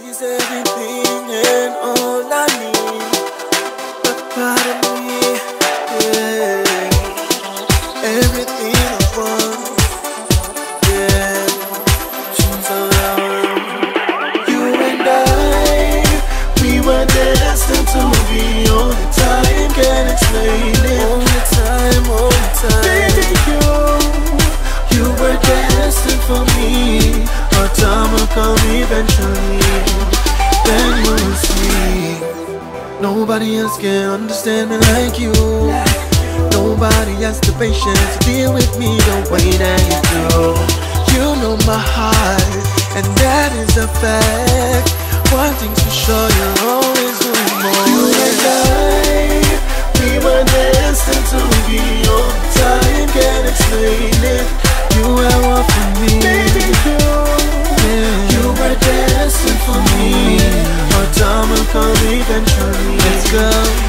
She's everything and all I need, a part of me, yeah. Everything I want, yeah. She's around. You and I, we were destined to be all the time. Can't explain it. All the time, all the time. Baby, you were destined for me. Our time will come eventually. Then we'll see. Nobody else can understand me like you. Nobody has the patience to deal with me the way that you do. You know my heart, and that is a fact. One thing's for sure, you'll always do more. You and I, we were destined to be all the time. Can't explain it. You are one for me. Baby, you were destined for me. Our time will come eventually. Let's go.